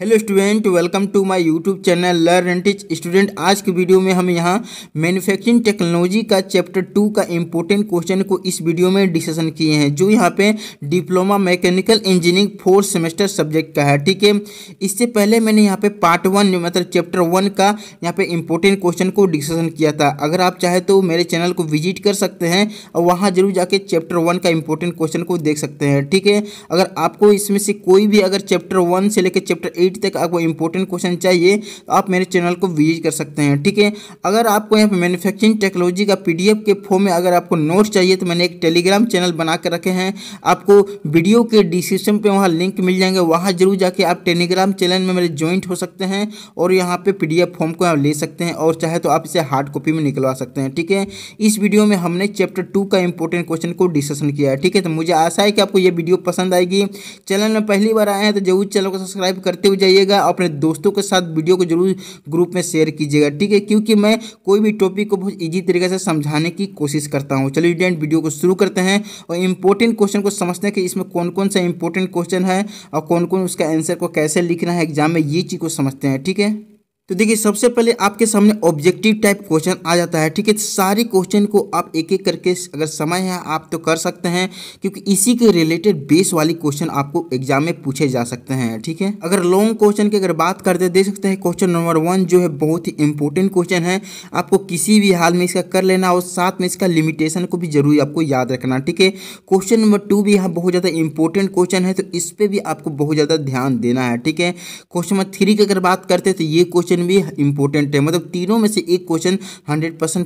Hello student, welcome to my YouTube channel learn and teach. Student, आज की video में हम यहाँ मैन्युफैक्चरिंग टेक्नोलॉजी का चैप्टर 2 का इम्पोर्टेंट क्वेश्चन को इस वीडियो में डिस्कशन किए हैं, जो यहाँ पे diploma mechanical engineering 4 semester subject का है। ठीक है, इससे पहले मैंने यहाँ पे पार्ट 1 मतलब चैप्टर 1 का यहाँ पे इम्पोर्टेंट क्वेश्चन को डिस्कशन किया था। अगर आप चाहे तो मेरे चैनल को विजिट कर सकते हैं और वहाँ जरूर जाके चैप्टर 1 का इम्पोर्टेंट क्वेश्चन को देख सकते हैं। ठीक है, अगर आपको इसमें से कोई भी अगर चैप्टर 1 से लेकर चैप्टर 8 तक आपको इंपॉर्टेंट क्वेश्चन चाहिए तो आप मेरे चैनल को विजिट कर सकते हैं। ठीक है, अगर आपको यहाँ पे मैन्युफैक्चरिंग टेक्नोलॉजी का पीडीएफ के फॉर्म में अगर आपको नोट्स चाहिए तो मैंने एक टेलीग्राम चैनल बना कर रखे हैं, आपको वीडियो के डिस्क्रिप्शन पे वहाँ लिंक मिल जाएंगे, वहाँ जरूर जाके आप टेलीग्राम चैनल में मेरे ज्वाइंट हो सकते हैं और यहाँ पर पीडीएफ फॉर्म को आप ले सकते हैं और चाहे तो आप इसे हार्ड कॉपी में निकलवा सकते हैं। ठीक है, इस वीडियो में हमने चैप्टर 2 का इंपॉर्टेंट क्वेश्चन को डिस्कशन किया है। ठीक है, तो मुझे आशा है कि आपको ये वीडियो पसंद आएगी। चैनल में पहली बार आए हैं तो जरूर चैनल को सब्सक्राइब करते जाइएगा, अपने दोस्तों के साथ वीडियो को जरूर ग्रुप में शेयर कीजिएगा। ठीक है, क्योंकि मैं कोई भी टॉपिक को बहुत इजी तरीके से समझाने की कोशिश करता हूं। चलिए स्टूडेंट, वीडियो को शुरू करते हैं और इंपॉर्टेंट क्वेश्चन को समझते हैं कि इसमें कौन कौन सा इंपॉर्टेंट क्वेश्चन है और कौन कौन उसका आंसर को कैसे लिखना है एग्जाम में, ये चीज को समझते हैं। ठीक है, तो देखिए सबसे पहले आपके सामने ऑब्जेक्टिव टाइप क्वेश्चन आ जाता है। ठीक है, सारे क्वेश्चन को आप एक एक करके अगर समय है आप तो कर सकते हैं, क्योंकि इसी के रिलेटेड बेस वाली क्वेश्चन आपको एग्जाम में पूछे जा सकते हैं। ठीक है, अगर लॉन्ग क्वेश्चन की अगर बात करते हैं, देख सकते हैं क्वेश्चन नंबर 1 जो है बहुत ही इंपॉर्टेंट क्वेश्चन है, आपको किसी भी हाल में इसका कर लेना और साथ में इसका लिमिटेशन को भी जरूर आपको याद रखना। ठीक है, क्वेश्चन नंबर 2 भी यहाँ बहुत ज़्यादा इंपॉर्टेंट क्वेश्चन है, तो इस पर भी आपको बहुत ज़्यादा ध्यान देना है। ठीक है, क्वेश्चन नंबर 3 की अगर बात करते हैं तो ये क्वेश्चन भी इंपॉर्टेंट है, मतलब तीनों में से एक क्वेश्चन 100%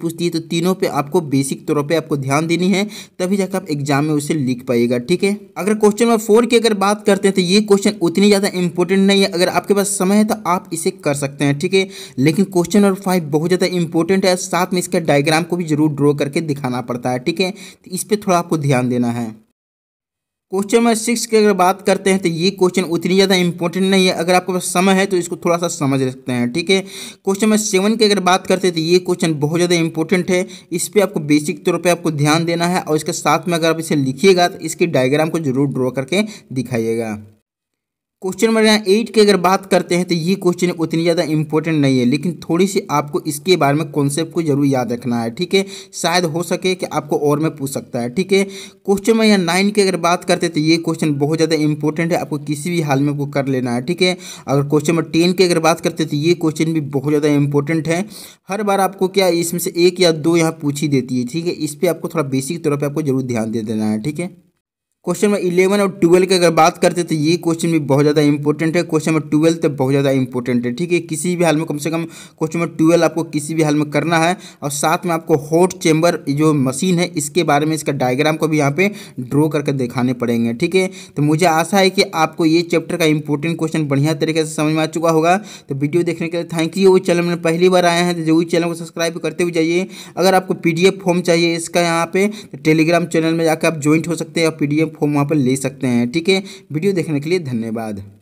पूछती है, तो तीनों पे आपको बेसिक तौर पे आपको ध्यान देनी है, तभी जाकर आप एग्जाम में उसे लिख पाएगा। ठीक है, अगर क्वेश्चन नंबर 4 की अगर बात करते हैं तो ये क्वेश्चन उतनी ज्यादा इंपॉर्टेंट नहीं है, अगर आपके पास समय है तो आप इसे कर सकते हैं। ठीक है, लेकिन क्वेश्चन नंबर 5 बहुत ज्यादा इंपॉर्टेंट है, साथ में इसका डायग्राम को भी जरूर ड्रॉ करके दिखाना पड़ता है। ठीक है, तो इस पर थोड़ा आपको ध्यान देना है। क्वेश्चन नंबर 6 की अगर बात करते हैं तो ये क्वेश्चन उतनी ज़्यादा इंपॉर्टेंट नहीं है, अगर आपके पास समय है तो इसको थोड़ा सा समझ सकते हैं। ठीक है, क्वेश्चन नंबर 7 की अगर बात करते हैं तो ये क्वेश्चन बहुत ज़्यादा इंपॉर्टेंट है, इस पर आपको बेसिक तौर पे आपको ध्यान देना है और इसके साथ में अगर आप इसे लिखिएगा तो इसके डायग्राम को जरूर ड्रॉ करके दिखाइएगा। क्वेश्चन नंबर 8 की अगर बात करते हैं तो ये क्वेश्चन उतनी ज़्यादा इंपॉर्टेंट नहीं है, लेकिन थोड़ी सी आपको इसके बारे में कॉन्सेप्ट को जरूर याद रखना है। ठीक है, शायद हो सके कि आपको और में पूछ सकता है। ठीक है, क्वेश्चन नंबर 9 की अगर बात करते हैं तो ये क्वेश्चन बहुत ज़्यादा इंपॉर्टेंट है, आपको किसी भी हाल में को कर लेना है। ठीक है, अगर क्वेश्चन नंबर 10 की अगर बात करते हैं तो ये क्वेश्चन भी बहुत ज़्यादा इंपॉर्टेंट है, हर बार आपको क्या इसमें से 1 या 2 यहाँ पूछी देती है। ठीक है, इस पर आपको थोड़ा बेसिक तौर पर आपको जरूर ध्यान दे देना है। ठीक है, क्वेश्चन नंबर 11 और 12 की अगर बात करते हैं तो ये क्वेश्चन भी बहुत ज़्यादा इंपॉर्टेंट है, क्वेश्चन नंबर 12 तो बहुत ज़्यादा इंपॉर्टेंट है। ठीक है, किसी भी हाल में कम से कम क्वेश्चन नंबर 12 आपको किसी भी हाल में करना है और साथ में आपको हॉट चैम्बर जो मशीन है इसके बारे में इसका डायग्राम को भी यहाँ पे ड्रॉ करके दिखाने पड़ेंगे। ठीक है, तो मुझे आशा है कि आपको ये चैप्टर का इंपॉर्टेंट क्वेश्चन बढ़िया तरीके से समझ में आ चुका होगा। तो वीडियो देखने के लिए थैंक यू। चैनल में पहली बार आए हैं तो जरूर चैनल को सब्सक्राइब करते हुए जाइए। अगर आपको PDF फॉर्म चाहिए इसका यहाँ पे टेलीग्राम चैनल में जाकर आप ज्वाइंट हो सकते हैं और PDF फॉर्म वहाँ पर ले सकते हैं। ठीक है, वीडियो देखने के लिए धन्यवाद।